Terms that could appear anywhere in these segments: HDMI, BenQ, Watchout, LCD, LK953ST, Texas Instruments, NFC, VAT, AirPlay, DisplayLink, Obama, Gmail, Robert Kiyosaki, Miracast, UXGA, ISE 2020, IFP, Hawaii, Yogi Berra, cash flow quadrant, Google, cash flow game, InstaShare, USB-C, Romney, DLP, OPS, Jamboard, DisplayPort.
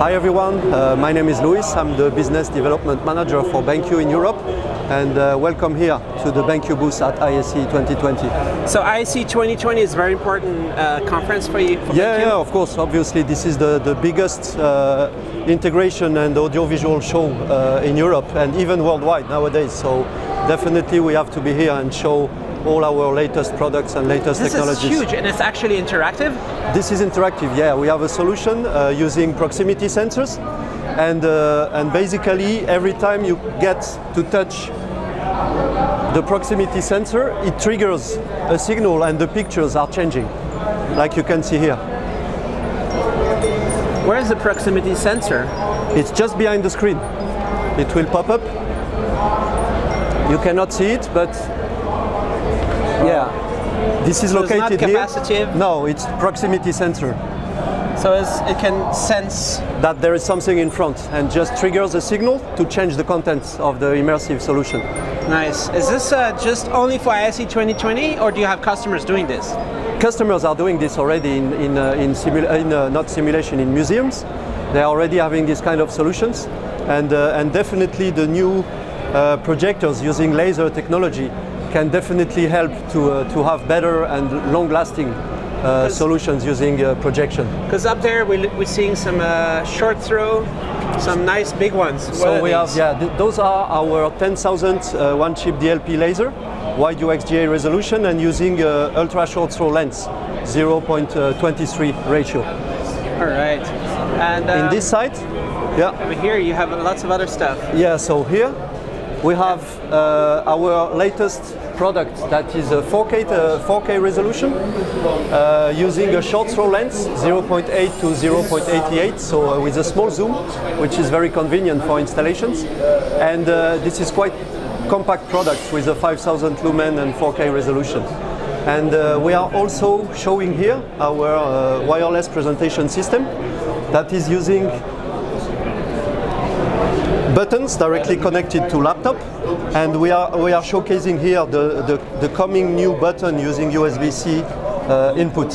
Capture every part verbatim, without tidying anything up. Hi everyone, uh, my name is Luis, I'm the Business Development Manager for BenQ in Europe, and uh, welcome here to the BenQ booth at I S E twenty twenty. So I S E twenty twenty is a very important uh, conference for you? For yeah, BenQ? yeah, of course, obviously this is the, the biggest uh, integration and audiovisual show uh, in Europe and even worldwide nowadays, so definitely we have to be here and show all our latest products and latest this technologies. This is huge, and it's actually interactive? This is interactive, yeah. We have a solution uh, using proximity sensors, and, uh, and basically every time you get to touch the proximity sensor, it triggers a signal and the pictures are changing, like you can see here. Where is the proximity sensor? It's just behind the screen. It will pop up. You cannot see it, but yeah, this is so located it's not capacitive. Here. No, it's proximity sensor. So it's, it can sense that there is something in front and just triggers a signal to change the contents of the immersive solution. Nice. Is this uh, just only for I S E twenty twenty, or do you have customers doing this? Customers are doing this already in in uh, in, simula in uh, not simulation in museums. They are already having these kind of solutions, and uh, and definitely the new uh, projectors using laser technology can definitely help to, uh, to have better and long-lasting uh, solutions using uh, projection. Because up there we, we're seeing some uh, short throw, some nice big ones. What so we have, yeah, th those are our ten thousand uh, one-chip D L P laser, wide U X G A resolution, and using uh, ultra-short throw lens, zero point two three ratio. All right. And um, in this side, yeah. Over here you have lots of other stuff. Yeah. So here. We have uh, our latest product that is a four K, uh, four K resolution uh, using a short throw lens, zero point eight to zero point eight eight, so uh, with a small zoom, which is very convenient for installations. And uh, this is quite compact product with a five thousand lumen and four K resolution. And uh, we are also showing here our uh, wireless presentation system that is using buttons directly connected to laptop, and we are we are showcasing here the the, the coming new button using U S B C uh, input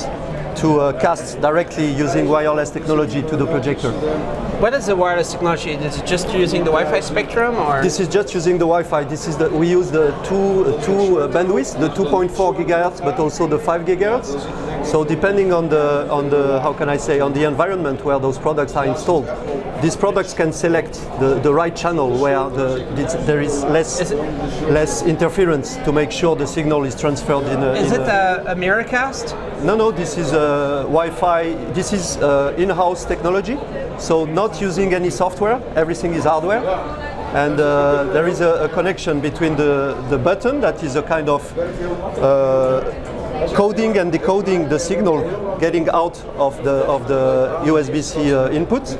to uh, cast directly using wireless technology to the projector. What is the wireless technology? Is it just using the Wi-Fi spectrum, or this is just using the Wi-Fi? This is the we use the two two uh, bandwidths, the two point four gigahertz, but also the five gigahertz. So depending on the on the how can I say on the environment where those products are installed, these products can select the, the right channel where the, there is less is less interference to make sure the signal is transferred in. A, is in it a, a Miracast? No, no. This is a Wi-Fi. This is in-house technology, so not using any software. Everything is hardware. And uh, there is a, a connection between the the button that is a kind of. Uh, coding and decoding the signal getting out of the of the U S B C uh, input,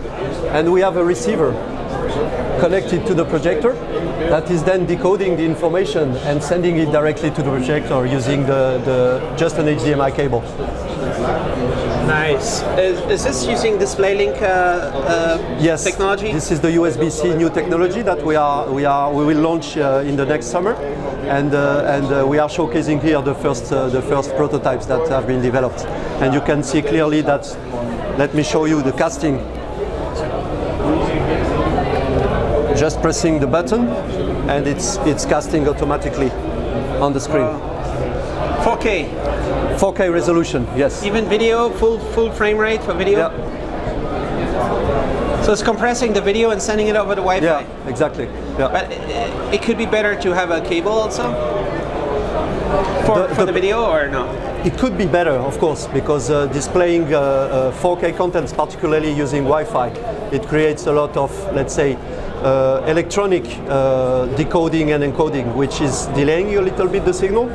and we have a receiver connected to the projector that is then decoding the information and sending it directly to the projector using the, the just an H D M I cable. Nice. Is, is this using DisplayLink uh, uh, yes, technology? This is the U S B C new technology that we are we are we will launch uh, in the next summer, and uh, and uh, we are showcasing here the first uh, the first prototypes that have been developed, and you can see clearly that. Let me show you the casting. Just pressing the button, and it's it's casting automatically on the screen. four K. four K resolution, yes. Even video, full full frame rate for video. Yeah. So it's compressing the video and sending it over the Wi-Fi. Yeah, exactly. Yeah. But it, it could be better to have a cable also for the, for the, the video, or no? It could be better, of course, because uh, displaying uh, uh, four K contents, particularly using Wi-Fi, it creates a lot of, let's say, uh, electronic uh, decoding and encoding, which is delaying a little bit the signal.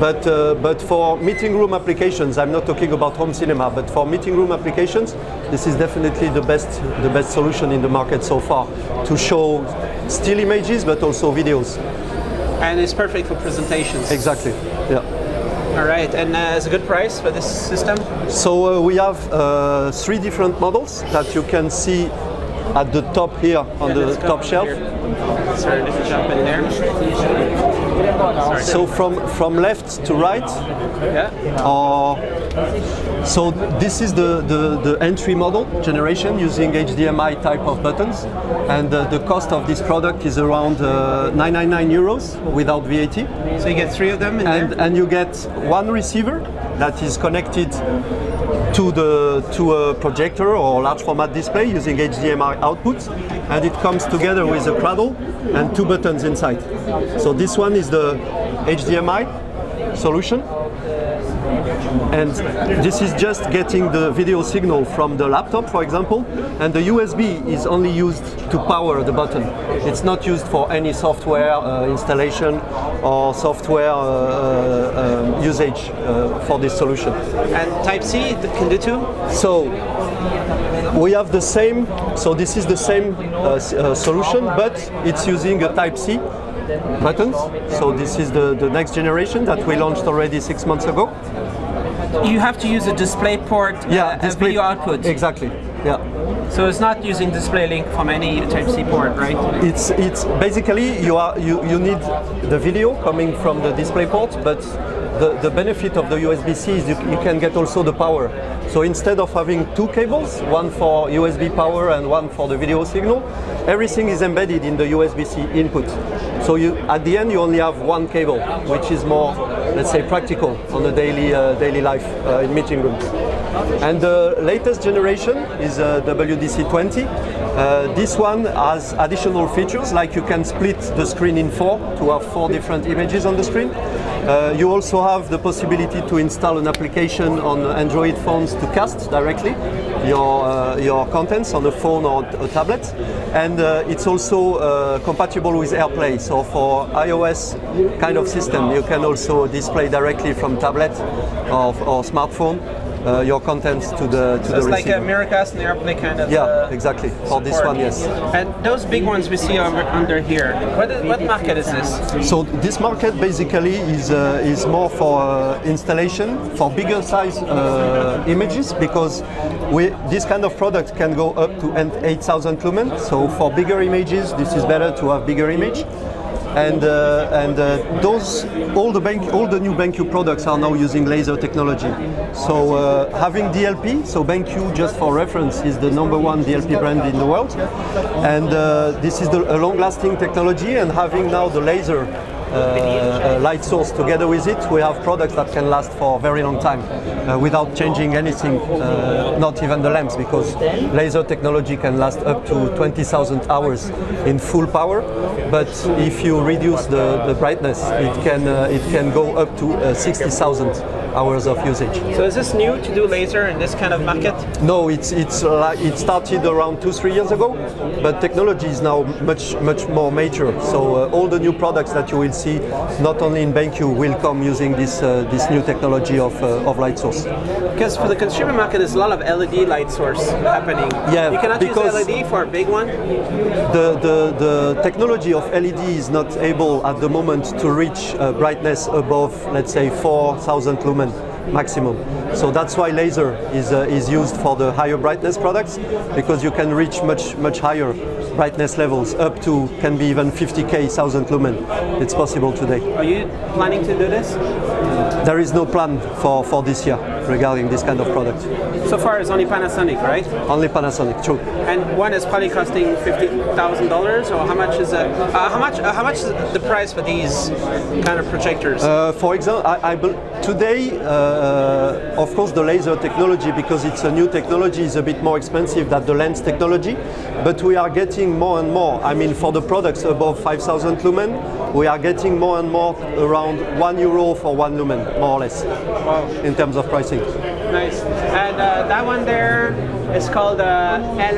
But, uh, but for meeting room applications, I'm not talking about home cinema, but for meeting room applications, this is definitely the best, the best solution in the market so far to show still images, but also videos. And it's perfect for presentations. Exactly, yeah. All right, and uh, it's a good price for this system? So uh, we have uh, three different models that you can see at the top here, on yeah, the top shelf. Sorry, there's a jump in there. So from from left to right. Yeah. Uh, so this is the, the the entry model generation using H D M I type of buttons, and the, the cost of this product is around uh, nine hundred ninety-nine euros without V A T. So you get three of them, in and there? And you get one receiver that is connected to the to a projector or large format display using H D M I outputs, and it comes together with a cradle and two buttons inside. So this one is the H D M I solution, and this is just getting the video signal from the laptop, for example, and the U S B is only used to power the button. It's not used for any software uh, installation or software uh, uh, usage uh, for this solution. And Type-C can do too? So we have the same, so this is the same uh, uh, solution, but it's using a Type-C buttons. So this is the, the next generation that we launched already six months ago. You have to use a DisplayPort, yeah, uh, display, video output. Exactly, yeah. So it's not using DisplayLink from any Type-C port, right? It's it's basically you are you, you need the video coming from the DisplayPort, but the, the benefit of the U S B-C is you, you can get also the power. So instead of having two cables, one for U S B power and one for the video signal, everything is embedded in the U S B-C input. So you, at the end, you only have one cable, which is more, let's say, practical on the daily uh, daily life uh, in meeting rooms. And the latest generation is uh, W D C twenty. Uh, this one has additional features, like you can split the screen in four to have four different images on the screen. Uh, you also have the possibility to install an application on Android phones to cast directly your, uh, your contents on a phone or a tablet. And uh, it's also uh, compatible with AirPlay. So for iOS kind of system, you can also display directly from tablet or, or smartphone Uh, your contents to the to so the it's receiver. Like a Miracast and AirPlay kind of. Yeah, uh, exactly. For support. This one, yes. And those big ones we see over, under here. What, is, what market is this? So this market basically is uh, is more for uh, installation for bigger size uh, images, because we this kind of product can go up to eight thousand lumens. So for bigger images, this is better to have bigger image. And uh, and uh, those all the bank all the new BenQ products are now using laser technology. So uh, having D L P, so BenQ, just for reference, is the number one D L P brand in the world, and uh, this is the, a long-lasting technology. And having now the laser Uh, uh, light source together with it, we have products that can last for a very long time uh, without changing anything, uh, not even the lamps, because laser technology can last up to twenty thousand hours in full power, but if you reduce the, the brightness, it can uh, it can go up to uh, sixty thousand hours of usage. So is this new to do laser in this kind of market? No, it's it's like it started around two three years ago, but technology is now much much more mature. So uh, all the new products that you will see, not only in BenQ, will come using this uh, this new technology of uh, of light source. Because for the consumer market, there's a lot of L E D light source happening. Yeah, you cannot use L E D for a big one. The the the technology of L E D is not able at the moment to reach uh, brightness above, let's say, four thousand lumens maximum. So that's why laser is uh, is used for the higher brightness products, because you can reach much much higher brightness levels, up to can be even fifty K thousand lumen. It's possible today. Are you planning to do this? There is no plan for for this year regarding this kind of product. So far it's only Panasonic, right? Only Panasonic, true. And one is probably costing fifty thousand dollars, or how much is that? Uh, how much uh, how much is the price for these kind of projectors? Uh, for example, I, I today. Uh, Uh, of course, the laser technology, because it's a new technology, is a bit more expensive than the lens technology, but we are getting more and more. I mean, for the products above five thousand lumen, we are getting more and more around one euro for one lumen, more or less. Wow. In terms of pricing. Nice. And uh, that one there is called uh, L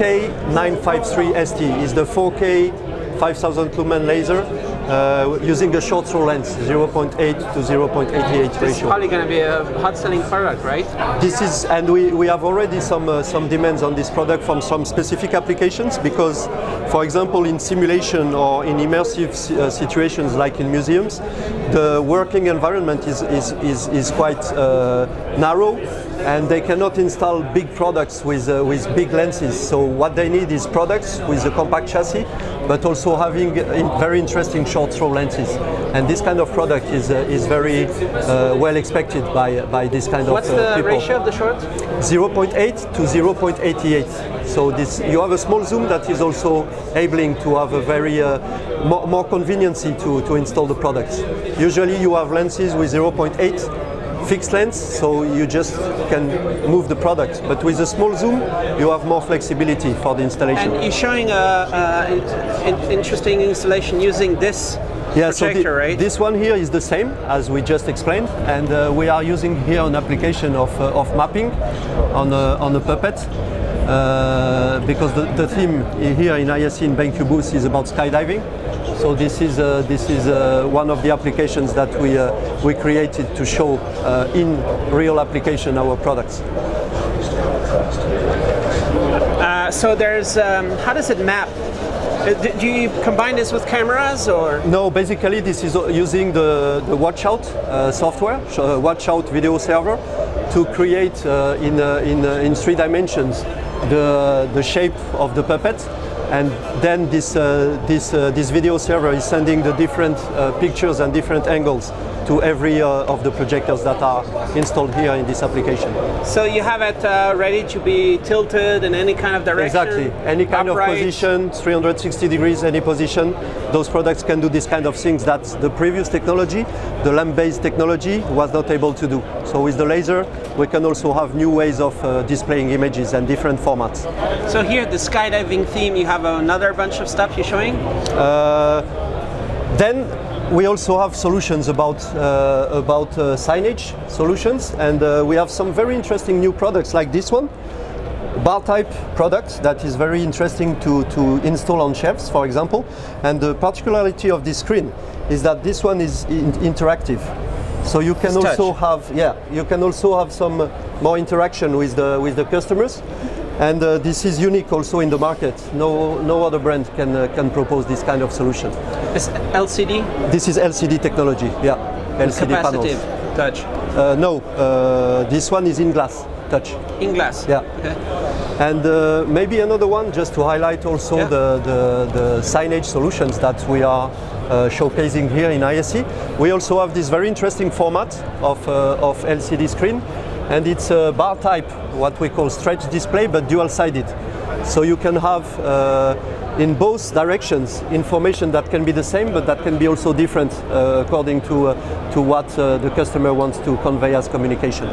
K nine five three S T is the four K five thousand lumen laser. Uh, using a short throw lens, zero point eight to zero point eight eight ratio. It's probably going to be a hot selling product, right? This is, and we, we have already some uh, some demands on this product from some specific applications, because For example, in simulation or in immersive uh, situations like in museums, the working environment is, is, is, is quite uh, narrow, and they cannot install big products with, uh, with big lenses. So what they need is products with a compact chassis, but also having very interesting short throw lenses. And this kind of product is, uh, is very uh, well expected by, by this kind of people. What's the ratio of the short? zero point eight to zero point eight eight. So this, you have a small zoom that is also enabling to have a very uh, more, more conveniency to, to install the products. Usually you have lenses with zero point eight. Fixed lens, so you just can move the product. But with a small zoom, you have more flexibility for the installation. And you're showing an interesting installation using this yeah, projector, so the, right? This one here is the same as we just explained, and uh, we are using here an application of, uh, of mapping on a, on a Puppet. Uh, because the, the theme here in I S E in BenQ booth is about skydiving, so this is uh, this is uh, one of the applications that we uh, we created to show uh, in real application our products. Uh, so there's um, how does it map? Do you combine this with cameras or? No, basically this is using the, the Watchout uh, software, Watchout video server, to create uh, in, uh, in, uh, in three dimensions the, the shape of the puppet. And then this, uh, this, uh, this video server is sending the different uh, pictures and different angles to every uh, of the projectors that are installed here in this application. So you have it uh, ready to be tilted in any kind of direction? Exactly, any kind upright. of position, three hundred sixty degrees, any position. Those products can do this kind of things that the previous technology, the lamp-based technology, was not able to do. So with the laser, we can also have new ways of uh, displaying images and different formats. So here, the skydiving theme, you have another bunch of stuff you're showing? Uh, then, we also have solutions about, uh, about uh, signage solutions, and uh, we have some very interesting new products like this one. Bar type product that is very interesting to, to install on shelves, for example. And the particularity of this screen is that this one is in interactive. So you can also have, yeah, you can also have some more interaction with the, with the customers. And uh, this is unique also in the market. No, no other brand can, uh, can propose this kind of solution. Is L C D? This is L C D technology, yeah. L C D capacitive panels. Touch? Uh, no, uh, this one is in glass, touch. In glass? Yeah. Okay. And uh, maybe another one just to highlight also yeah. the, the, the signage solutions that we are uh, showcasing here in I S E. We also have this very interesting format of, uh, of L C D screen. And it's a bar type, what we call stretch display, but dual-sided. So you can have uh, in both directions information that can be the same, but that can be also different uh, according to, uh, to what uh, the customer wants to convey as communication.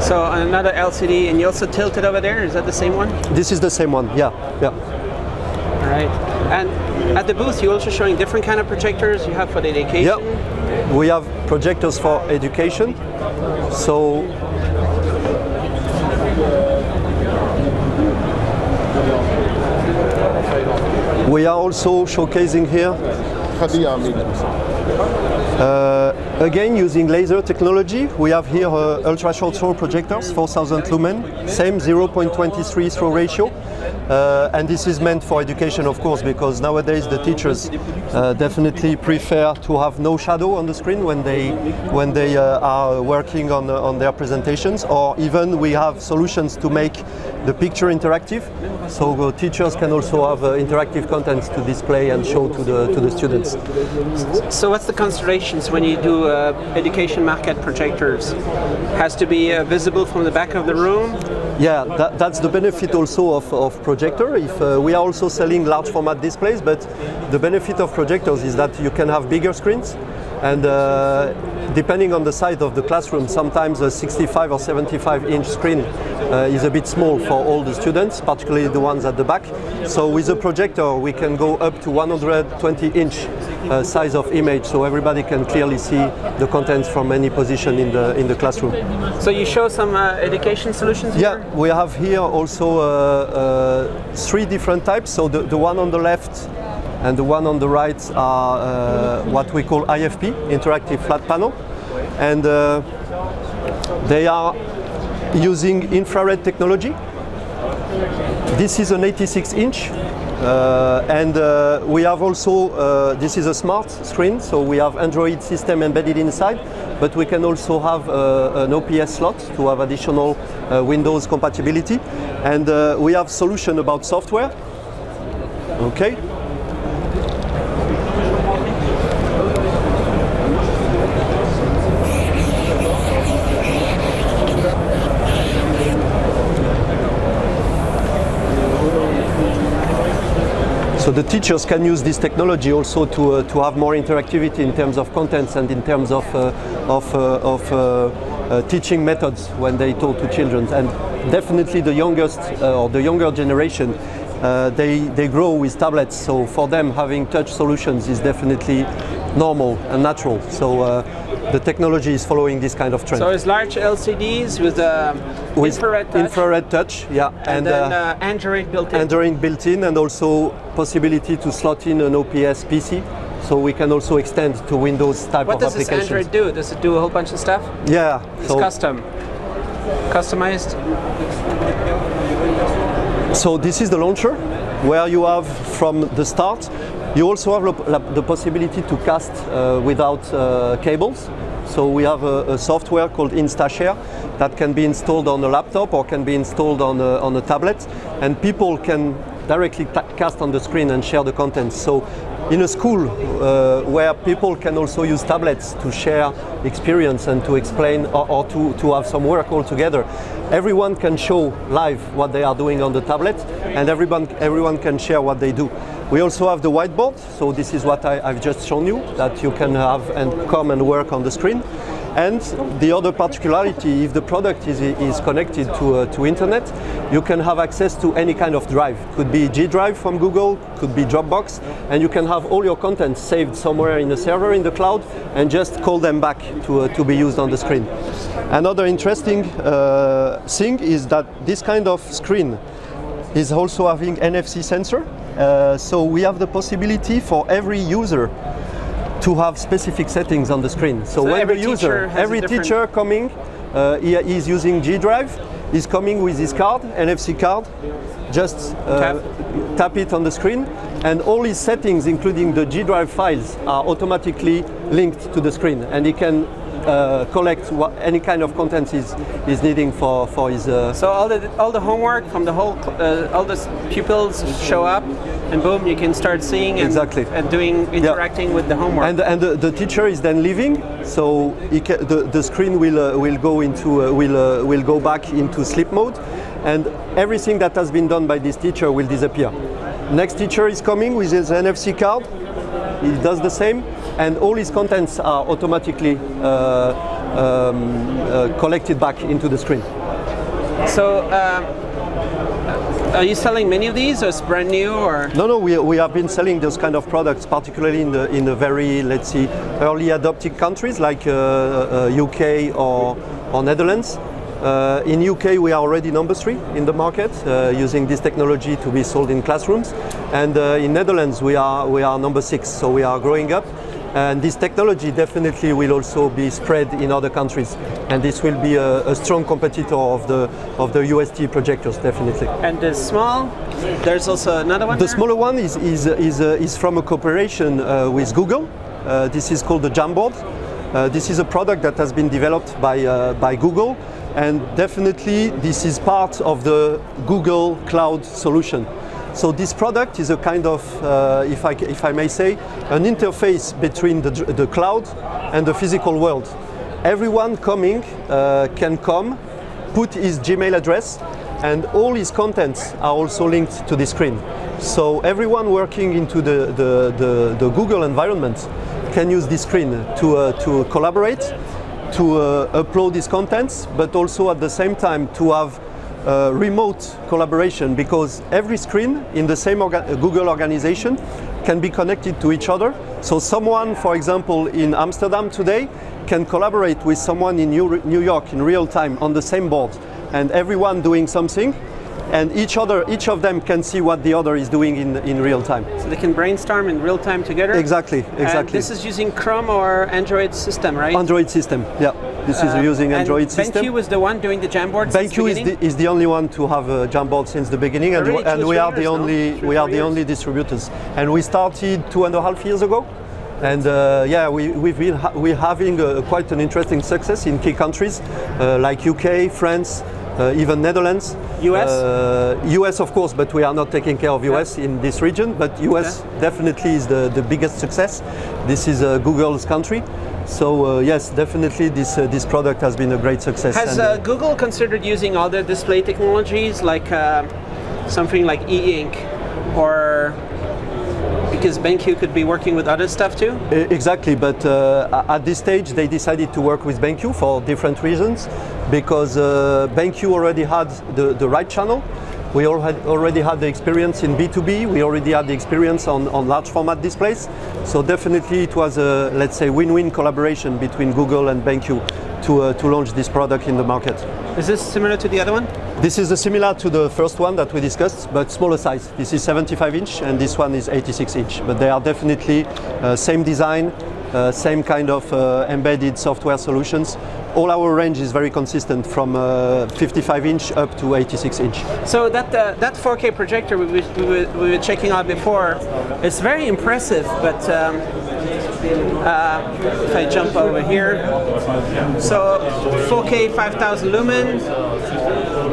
So another L C D, and you also tilt it over there, is that the same one? This is the same one, yeah. yeah. All right. And at the booth, you're also showing different kind of projectors you have for the education? Yeah, we have projectors for education. So, we are also showcasing here, uh, again using laser technology, we have here uh, ultra-short throw projectors, four thousand lumen, same zero point two three throw ratio. Uh, and this is meant for education, of course, because nowadays the teachers uh, definitely prefer to have no shadow on the screen when they when they uh, are working on uh, on their presentations, or even we have solutions to make the picture interactive, so uh, teachers can also have uh, interactive contents to display and show to the to the students. So what's the considerations when you do uh, education market projectors? Has to be uh, visible from the back of the room? Yeah, that, that's the benefit also of, of projector. If uh, we are also selling large format displays, but the benefit of projectors is that you can have bigger screens, and uh, depending on the size of the classroom, sometimes a sixty-five or seventy-five inch screen uh, is a bit small for all the students, particularly the ones at the back. So with a projector, we can go up to one hundred twenty inch uh, size of image, so everybody can clearly see the contents from any position in the in the classroom. So you show some uh, education solutions here? Yeah, we have here also uh, uh, three different types. So the, the one on the left and the one on the right are uh, what we call I F P, interactive flat panel. And uh, they are using infrared technology. This is an eighty-six inch Uh, and uh, we have also, uh, this is a smart screen, so we have Android system embedded inside, but we can also have uh, an O P S slot to have additional uh, Windows compatibility. And uh, we have solution about software. Okay. So the teachers can use this technology also to uh, to have more interactivity in terms of contents and in terms of uh, of uh, of uh, uh, teaching methods when they talk to children. And definitely the youngest uh, or the younger generation, uh, they they grow with tablets. So for them, having touch solutions is definitely normal and natural. So uh, the technology is following this kind of trend. So it's large L C Ds with, um, with infrared touch. Infrared touch, yeah. And, and then uh, uh, Android built-in. Android built-in, and also possibility to slot in an O P S P C. So we can also extend to Windows type what of applications. What does this Android do? Does it do a whole bunch of stuff? Yeah. It's so custom, customized. So this is the launcher, where you have from the start. You also have the possibility to cast uh, without uh, cables. So we have a, a software called InstaShare that can be installed on a laptop or can be installed on a, on a tablet, and people can directly cast on the screen and share the contents. So in a school uh, where people can also use tablets to share experience and to explain or, or to, to have some work all together, everyone can show live what they are doing on the tablet, and everyone, everyone can share what they do. We also have the whiteboard, so this is what I, I've just shown you, that you can have and come and work on the screen. And the other particularity, if the product is, is connected to, uh, to internet, you can have access to any kind of drive. Could be G Drive from Google, could be Dropbox, and you can have all your content saved somewhere in a server in the cloud and just call them back to, uh, to be used on the screen. Another interesting uh, thing is that this kind of screen is also having N F C sensor. Uh, so we have the possibility for every user to have specific settings on the screen. So, so when the user, every teacher coming, uh, he is using G Drive, he's coming with his card, N F C card, just uh, tap. tap it on the screen, and all his settings, including the G Drive files, are automatically linked to the screen, and he can Uh, collect what, any kind of content is is needing for for his. Uh, so all the all the homework from the whole uh, all the pupils show up, and boom, you can start seeing and, exactly. and doing interacting yeah. with the homework. And and the, the teacher is then leaving, so he can, the the screen will uh, will go into uh, will uh, will go back into sleep mode, and everything that has been done by this teacher will disappear. Next teacher is coming with his N F C card. He does the same, and all his contents are automatically uh, um, uh, collected back into the screen. So, um, are you selling many of these, or it's brand new, or? No, no, we, we have been selling those kind of products, particularly in the, in the very, let's see, early adopting countries like uh, uh, U K or, or Netherlands. Uh, in U K, we are already number three in the market, uh, using this technology to be sold in classrooms. And uh, in Netherlands, we are we are number six, so we are growing up. And this technology definitely will also be spread in other countries. And this will be a, a strong competitor of the of the U S T projectors, definitely. And the small, there's also another one. The there? smaller one is is is uh, is from a cooperation uh, with Google. Uh, this is called the Jamboard. Uh, this is a product that has been developed by uh, by Google. And definitely this is part of the Google Cloud solution. So this product is a kind of, uh, if, I, if I may say, an interface between the, the cloud and the physical world. Everyone coming uh, can come, put his Gmail address, and all his contents are also linked to the screen. So everyone working into the, the, the, the Google environment can use this screen to, uh, to collaborate, to uh, upload these contents, but also at the same time to have uh, remote collaboration, because every screen in the same orga Google organization can be connected to each other. So someone, for example, in Amsterdam today can collaborate with someone in New York in real time on the same board, and everyone doing something, and each other, each of them can see what the other is doing in, in real time. So they can brainstorm in real time together? Exactly, exactly. And this is using Chrome or Android system, right? Android system, yeah. This uh, is using Android and system. BenQ was the one doing the Jamboard since the beginning? BenQ is the only one to have a Jamboard since the beginning, and, really and we are the only, no? we are the only distributors. And we started two and a half years ago. And uh, yeah, we, we've been ha we're having a, quite an interesting success in key countries uh, like U K, France, uh, even Netherlands. U S? Uh, U S of course, but we are not taking care of U S yeah. in this region, but U S okay. definitely is the, the biggest success. This is uh, Google's country. So uh, yes, definitely this, uh, this product has been a great success. Has and, uh, uh, Google considered using other display technologies like uh, something like e-ink or... Because BenQ could be working with other stuff too? Exactly, but uh, at this stage they decided to work with BenQ for different reasons, because uh, BenQ already had the, the right channel. We already had the experience in B two B, we already had the experience on, on large format displays. So definitely it was a, let's say, win-win collaboration between Google and BenQ to, uh, to launch this product in the market. Is this similar to the other one? This is uh, similar to the first one that we discussed, but smaller size. This is seventy-five inch and this one is eighty-six inch. But they are definitely uh, same design, uh, same kind of uh, embedded software solutions. All our range is very consistent from uh, fifty-five inch up to eighty-six inch. So that uh, that four K projector we, we, were, we were checking out before, it's very impressive. But um, uh, if I jump over here, so four K five thousand lumen.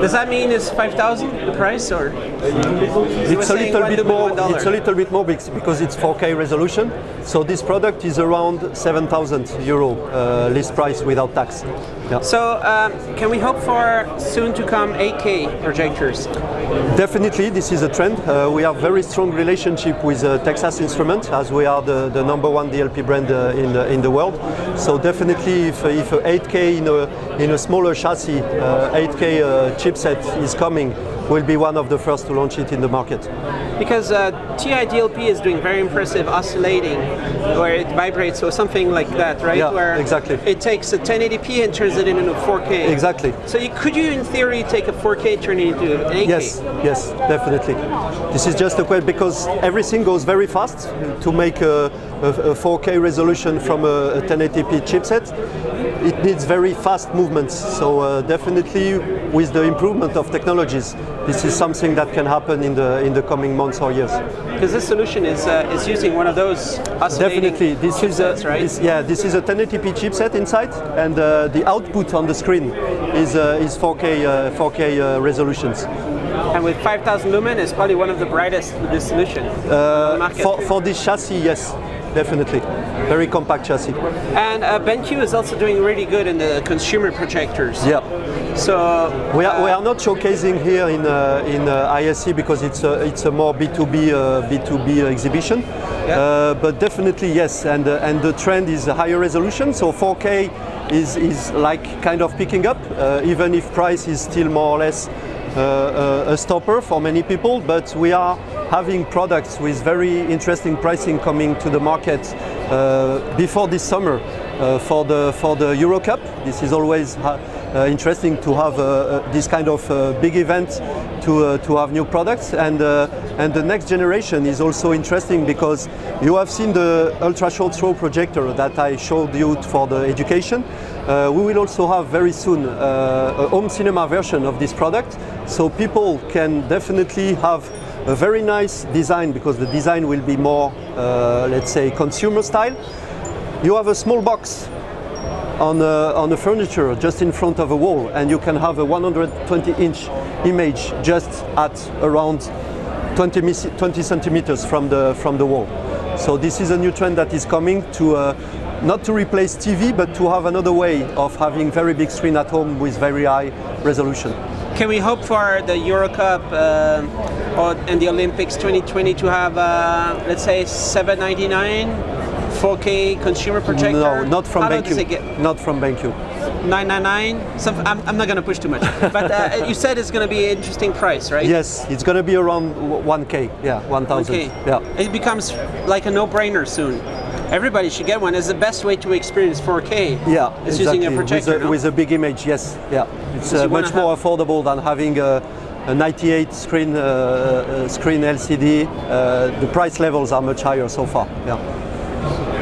Does that mean it's five thousand the price, or? It's a little bit more. It's a little bit more because it's four K resolution. So this product is around seven thousand euro uh, list price without tax. Yeah. So um, can we hope for soon to come eight K projectors? Definitely, this is a trend. Uh, we have very strong relationship with uh, Texas Instruments, as we are the, the number one D L P brand uh, in the, in the world. So definitely, if if eight K in a in a smaller chassis, uh, eight K uh, chipset is coming, we'll be one of the first to launch it in the market. Because uh, T I D L P is doing very impressive oscillating, where it vibrates or something like that, right? Yeah, where exactly. It takes a ten eighty P and turns it into four K. Exactly. So you, could you, in theory, take a four K, turn it into an eight K? Yes, yes, definitely. This is just a question, because everything goes very fast to make a, a, a four K resolution from a, a ten eighty P chipset. It needs very fast movements, so uh, definitely with the improvement of technologies, this is something that can happen in the in the coming months or years. Because this solution is uh, is using one of those oscillating definitely. This chipsets, is a, right? This, yeah, this is a ten eighty P chipset inside, and uh, the output on the screen is uh, is four K uh, four K uh, resolutions. And with five thousand lumen, it's probably one of the brightest with this solution. Uh, for, for this chassis, yes. Definitely, very compact chassis. And uh, BenQ is also doing really good in the consumer projectors. Yeah. So uh, we are we are not showcasing here in uh, in uh, I S E because it's a, it's a more B two B uh, B two B exhibition. Yeah. Uh, but definitely yes, and uh, and the trend is a higher resolution. So four K is is like kind of picking up, uh, even if price is still more or less uh, a stopper for many people. But we are having products with very interesting pricing coming to the market uh, before this summer uh, for the for the Euro Cup. This is always ha uh, interesting to have uh, uh, this kind of uh, big event to uh, to have new products, and uh, and the next generation is also interesting because you have seen the ultra short throw projector that I showed you for the education. Uh, we will also have very soon uh, a home cinema version of this product, so people can definitely have a very nice design, because the design will be more, uh, let's say, consumer style. You have a small box on the, on the furniture just in front of a wall, and you can have a one hundred twenty inch image just at around twenty centimeters from the, from the wall. So this is a new trend that is coming to uh, not to replace T V, but to have another way of having very big screen at home with very high resolution. Can we hope for the Euro Cup uh, or, and the Olympics twenty twenty to have, uh, let's say, seven ninety-nine four K consumer projector? No, not from BenQ. Not from BenQ. nine ninety-nine. Some, I'm, I'm not going to push too much. But uh, you said it's going to be an interesting price, right? Yes, it's going to be around one K. Yeah, one thousand. Yeah. It becomes like a no-brainer soon. Everybody should get one. It's the best way to experience four K. Yeah, it's exactly. Using a projector with a, no? with a big image. Yes, yeah, it's uh, much more have... affordable than having a, a ninety-eight screen, uh, screen L C D, uh, the price levels are much higher so far. Yeah.